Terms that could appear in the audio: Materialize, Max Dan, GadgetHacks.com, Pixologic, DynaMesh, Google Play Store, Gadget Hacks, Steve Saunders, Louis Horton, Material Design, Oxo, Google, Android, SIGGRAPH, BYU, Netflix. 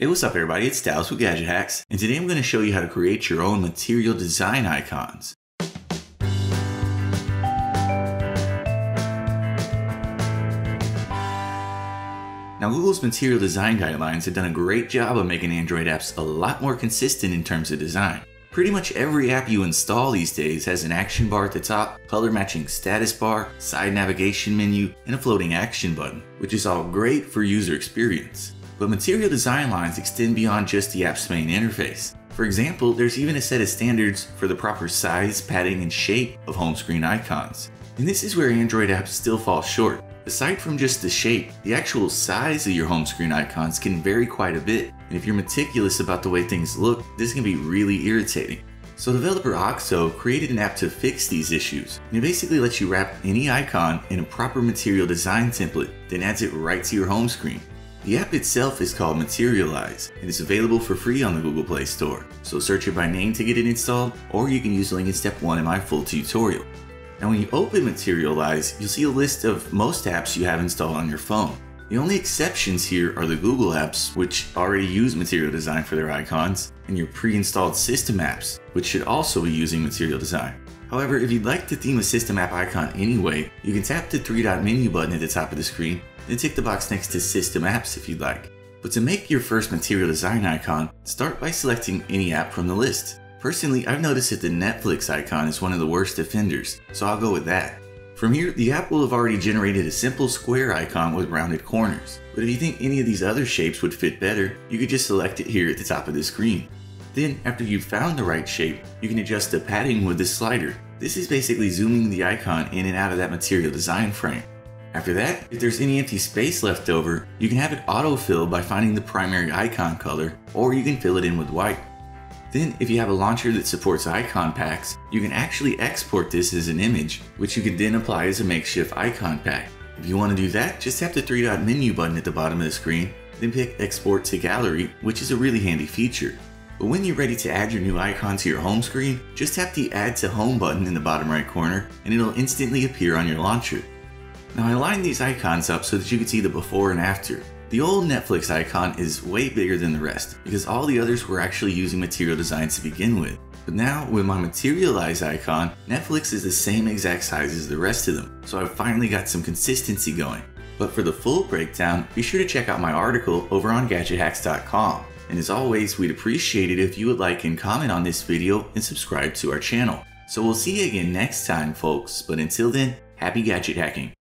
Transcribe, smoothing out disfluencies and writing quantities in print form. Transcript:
Hey, what's up everybody, it's Dallas with Gadget Hacks, and today I'm going to show you how to create your own material design icons. Now Google's material design guidelines have done a great job of making Android apps a lot more consistent in terms of design. Pretty much every app you install these days has an action bar at the top, color matching status bar, side navigation menu, and a floating action button, which is all great for user experience. But material design lines extend beyond just the app's main interface. For example, there's even a set of standards for the proper size, padding, and shape of home screen icons. And this is where Android apps still fall short. Aside from just the shape, the actual size of your home screen icons can vary quite a bit. And if you're meticulous about the way things look, this can be really irritating. So developer Oxo created an app to fix these issues. And it basically lets you wrap any icon in a proper material design template, then adds it right to your home screen. The app itself is called Materialize, and it's available for free on the Google Play Store. So search it by name to get it installed, or you can use the link in step 1 in my full tutorial. Now when you open Materialize, you'll see a list of most apps you have installed on your phone. The only exceptions here are the Google apps, which already use material design for their icons, and your pre-installed system apps, which should also be using material design. However, if you'd like to theme a system app icon anyway, you can tap the three-dot menu button at the top of the screen, and tick the box next to System Apps if you'd like. But to make your first material design icon, start by selecting any app from the list. Personally, I've noticed that the Netflix icon is one of the worst offenders, so I'll go with that. From here, the app will have already generated a simple square icon with rounded corners. But if you think any of these other shapes would fit better, you could just select it here at the top of the screen. Then, after you've found the right shape, you can adjust the padding with this slider. This is basically zooming the icon in and out of that material design frame. After that, if there's any empty space left over, you can have it autofill by finding the primary icon color, or you can fill it in with white. Then, if you have a launcher that supports icon packs, you can actually export this as an image, which you can then apply as a makeshift icon pack. If you want to do that, just tap the three-dot menu button at the bottom of the screen, then pick Export to Gallery, which is a really handy feature. But when you're ready to add your new icon to your home screen, just tap the Add to Home button in the bottom right corner, and it'll instantly appear on your launcher. Now I lined these icons up so that you could see the before and after. The old Netflix icon is way bigger than the rest because all the others were actually using material designs to begin with. But now with my Materialize icon, Netflix is the same exact size as the rest of them, so I've finally got some consistency going. But for the full breakdown, be sure to check out my article over on GadgetHacks.com. And as always, we'd appreciate it if you would like and comment on this video and subscribe to our channel. So we'll see you again next time, folks, but until then, happy gadget hacking.